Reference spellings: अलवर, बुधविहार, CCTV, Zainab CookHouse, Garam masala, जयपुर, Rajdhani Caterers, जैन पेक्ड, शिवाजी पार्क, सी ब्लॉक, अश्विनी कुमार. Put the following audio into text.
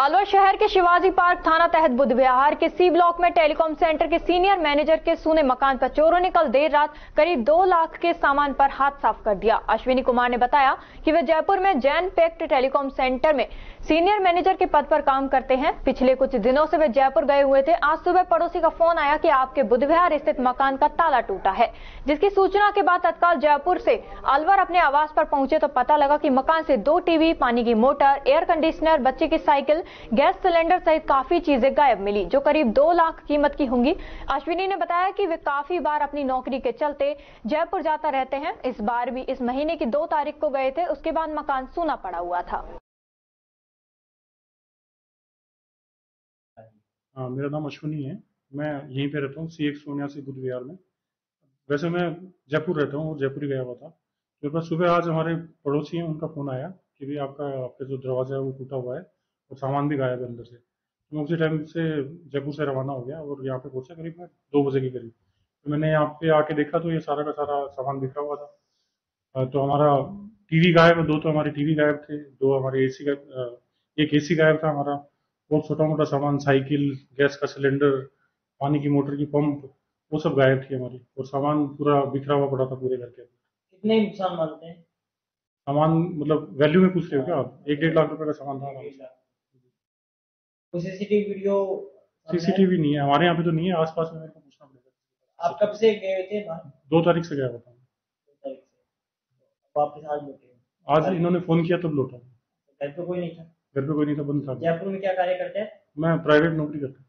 अलवर शहर के शिवाजी पार्क थाना तहत बुधविहार के सी ब्लॉक में टेलीकॉम सेंटर के सीनियर मैनेजर के सूने मकान पर चोरों ने कल देर रात करीब 2 लाख के सामान पर हाथ साफ कर दिया। अश्विनी कुमार ने बताया कि वे जयपुर में जैन पेक्ड टेलीकॉम सेंटर में सीनियर मैनेजर के पद पर काम करते हैं। पिछले कुछ दिनों से वे जयपुर गए हुए थे। आज सुबह पड़ोसी का फोन आया कि आपके बुधविहार स्थित मकान का ताला टूटा है, जिसकी सूचना के बाद तत्काल जयपुर से अलवर अपने आवास पर पहुंचे तो पता लगा कि मकान से 2 टीवी, पानी की मोटर, एयर कंडीशनर, बच्चे की साइकिल, गैस सिलेंडर सहित काफी चीजें गायब मिली, जो करीब 2 लाख कीमत की होंगी। अश्विनी ने बताया कि वे काफी बार अपनी नौकरी के चलते जयपुर जाता रहते हैं। इस बार भी इस महीने की 2 तारीख को गए थे। उसके बाद मकान सूना पड़ा हुआ था। मेरा नाम अश्विनी है, मैं यहीं पे रहता हूँ, CX 79 बुधविहार में। वैसे मैं जयपुर रहता हूँ और जयपुर ही गया हुआ था। मेरे पास सुबह आज हमारे पड़ोसी हैं, उनका फोन आया कि भी आपका जो दरवाजा है वो टूटा हुआ है और सामान भी गायब है अंदर से। तो मैं उसी टाइम से जयपुर से रवाना हो गया और यहाँ पे पहुँचा करीब मैं 2 बजे के करीब। तो मैंने यहाँ पे आके देखा तो ये सारा का सारा सामान बिखरा हुआ था। तो हमारा टीवी गायब है, 2 तो हमारे टीवी गायब थे, 2 हमारे AC गायब, एक AC गायब था हमारा। बहुत छोटा मोटा सामान, साइकिल, गैस का सिलेंडर, पानी की मोटर की पंप, वो सब गायब थी हमारी। और सामान पूरा बिखरा हुआ पड़ा था पूरे घर के। कितने नुकसान मानते हैं सामान, मतलब वैल्यू में पूछ रहे हो क्या आप? 1-1.5 लाख रुपए का सामान था। CCTV video? CCTV नहीं है हमारे यहाँ पे, तो नहीं है आसपास में, मेरे को पूछना पड़ेगा। आप कब से गए थे ना? 2 तारीख से गया हुआ था। 2 तारीख से वापस आज लौटे? आज इन्होंने फोन किया तब लौटा। घर पे कोई नहीं था? घर पे कोई नहीं था, बंद था। जयपुर में क्या कार्य करते हैं? मैं प्राइवेट नौकरी करता हूँ।